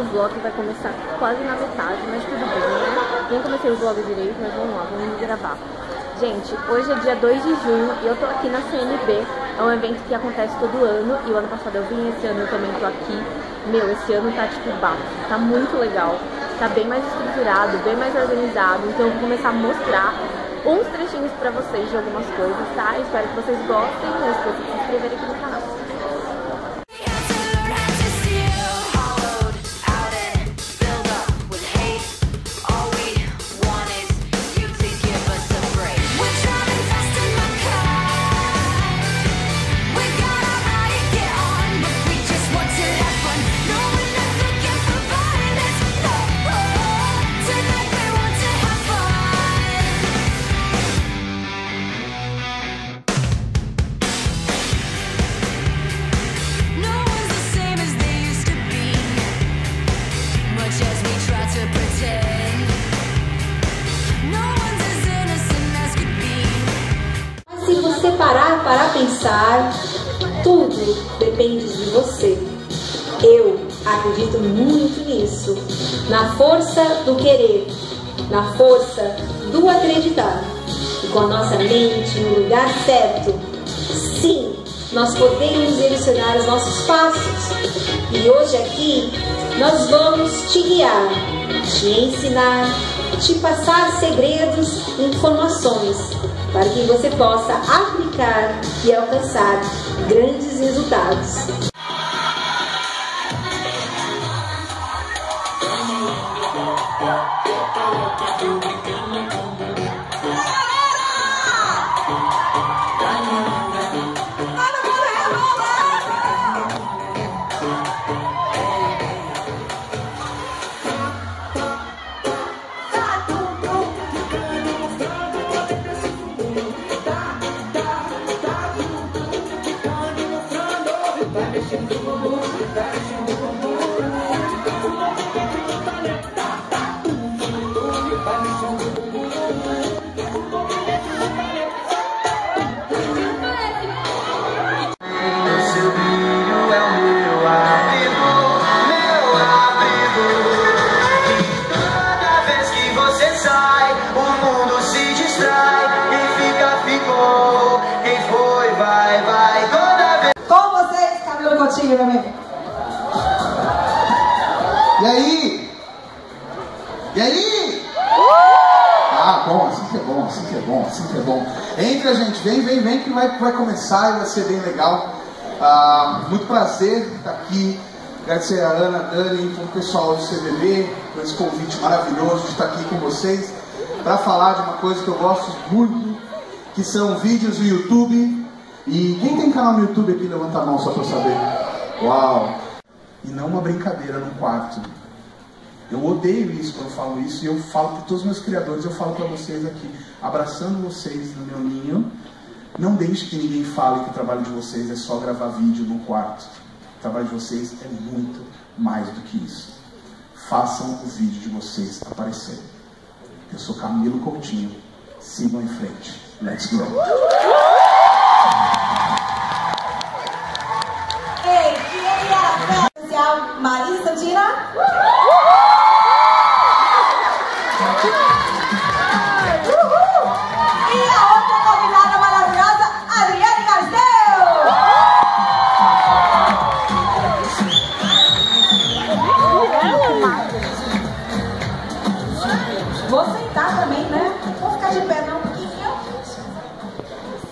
o vlog vai começar quase na metade, mas tudo bem, né? Nem comecei o vlog direito, mas vamos lá, vamos gravar. Gente, hoje é dia 2 de junho e eu tô aqui na CNB. É um evento que acontece todo ano e o ano passado eu vim, esse ano eu também tô aqui. Meu, esse ano tá tipo bafo, tá muito legal. Tá bem mais estruturado, bem mais organizado, então eu vou começar a mostrar uns trechinhos pra vocês de algumas coisas, tá? Espero que vocês gostem, não esqueçam de se inscrever aqui no canal. Para pensar, tudo depende de você. Eu acredito muito nisso, na força do querer, na força do acreditar. E com a nossa mente no lugar certo, sim, nós podemos direcionar os nossos passos. E hoje aqui, nós vamos te guiar, te ensinar, te passar segredos e informações, para que você possa aplicar e alcançar grandes resultados. E aí? Ah, bom, assim que é bom. Entra, gente, vem que vai começar e vai ser bem legal. Muito prazer estar aqui. Agradecer a Ana, a Dani, todo o pessoal do CNB por esse convite maravilhoso de estar aqui com vocês para falar de uma coisa que eu gosto muito, que são vídeos do YouTube. E quem tem canal no YouTube aqui, levanta a mão só para eu saber. Uau! E não uma brincadeira num quarto. Eu odeio isso quando eu falo isso, e eu falo para todos os meus criadores, eu falo para vocês aqui, abraçando vocês no meu ninho, não deixe que ninguém fale que o trabalho de vocês é só gravar vídeo no quarto. O trabalho de vocês é muito mais do que isso. Façam o vídeo de vocês aparecerem. Eu sou Camilo Coutinho, sigam em frente. Let's go! Ei, que é Maria Santina?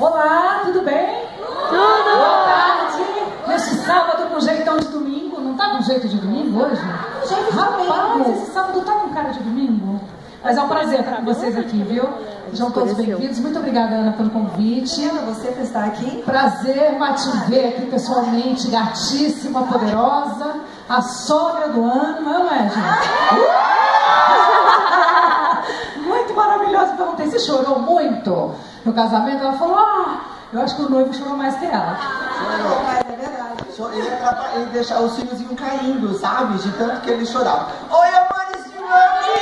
Olá, tudo bem? Tudo! Boa tarde! Neste sábado com jeitão de domingo, não tá com jeito de domingo hoje? Tá com jeito de domingo! Rapaz, esse sábado tá com cara de domingo? Mas é um prazer estar com vocês aqui, viu? Sejam todos bem-vindos. Muito obrigada, Ana, pelo convite. Obrigada a você por estar aqui. Prazer te ver aqui pessoalmente, gatíssima, poderosa, a sogra do ano, não é, gente? Muito maravilhosa. Perguntei, você chorou muito? No casamento, ela falou, eu acho que o noivo chorou mais que ela. Chorou, mas é verdade. Ele deixava os cíliozinho caindo, sabe? De tanto que ele chorava. Oi, amores de mami!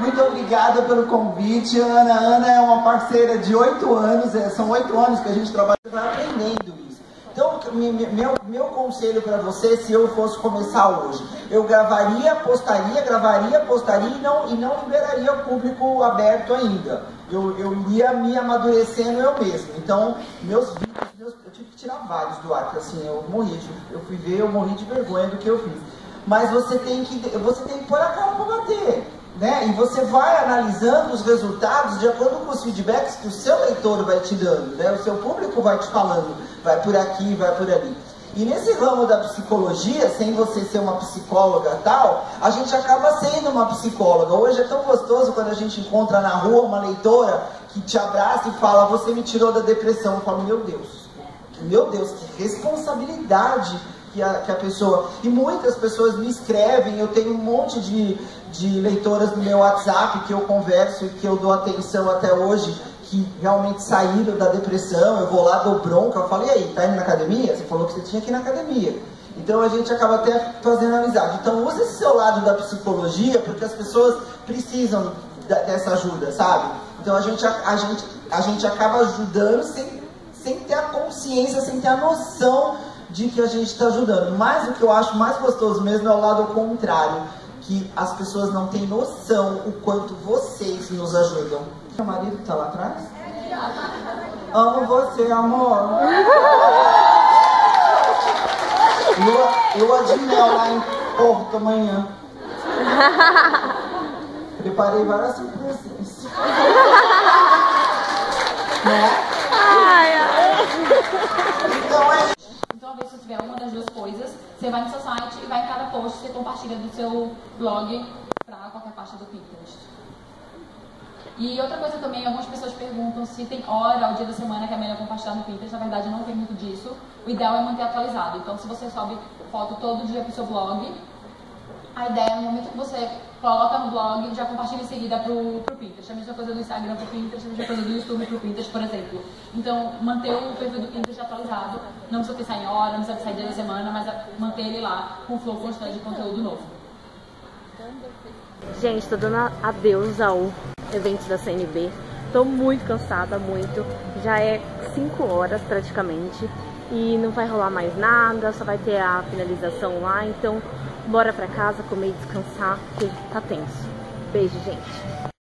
Muito obrigada pelo convite, Ana. Ana é uma parceira de 8 anos, são 8 anos que a gente trabalha aprendendo isso. Então, meu conselho para você, se eu fosse começar hoje, eu gravaria, postaria e não liberaria o público aberto ainda. Eu iria me amadurecendo eu mesmo. Então, meus vídeos, eu tive que tirar vários do ar, porque assim, eu morri de vergonha do que eu fiz. Mas você tem que pôr a cara para bater, né? E você vai analisando os resultados de acordo com os feedbacks que o seu leitor vai te dando, né? O seu público vai te falando, vai por aqui, vai por ali. E nesse ramo da psicologia, sem você ser uma psicóloga tal, a gente acaba sendo uma psicóloga. Hoje é tão gostoso quando a gente encontra na rua uma leitora que te abraça e fala, você me tirou da depressão. Eu falo, meu Deus, que responsabilidade que a pessoa... E muitas pessoas me escrevem, eu tenho um monte de leitoras no meu WhatsApp que eu converso e que eu dou atenção até hoje, que realmente saíram da depressão, eu vou lá, dou bronca, eu falo, e aí, tá indo na academia? Você falou que você tinha que ir na academia. Então a gente acaba até fazendo amizade. Então usa esse seu lado da psicologia, porque as pessoas precisam dessa ajuda, sabe? Então a gente acaba ajudando sem ter a consciência, sem ter a noção de que a gente está ajudando. Mas o que eu acho mais gostoso mesmo é o lado contrário, que as pessoas não têm noção o quanto vocês nos ajudam. Seu marido que tá lá atrás? Amo você, amor. Lua de mel lá em Porto amanhã. Preparei várias surpresas. Né? Então, se você tiver uma das duas coisas, você vai no seu site e vai cada post, você compartilha do seu blog para qualquer parte do Pinterest. E outra coisa também, algumas pessoas perguntam se tem hora ou dia da semana que é melhor compartilhar no Pinterest. Na verdade, não tem muito disso. O ideal é manter atualizado. Então, se você sobe foto todo dia pro seu blog, a ideia é no momento que você coloca no blog, já compartilha em seguida pro Pinterest. A mesma coisa do Instagram pro Pinterest, a mesma coisa do YouTube pro Pinterest, por exemplo. Então, manter o perfil do Pinterest atualizado. Não precisa pensar em hora, não precisa pensar em dia da semana, mas manter ele lá com flow constante de conteúdo novo. Gente, tô dando adeus ao evento da CNB, tô muito cansada, muito, já é 5 horas praticamente e não vai rolar mais nada, só vai ter a finalização lá, então bora pra casa, comer e descansar, porque tá tenso. Beijo, gente!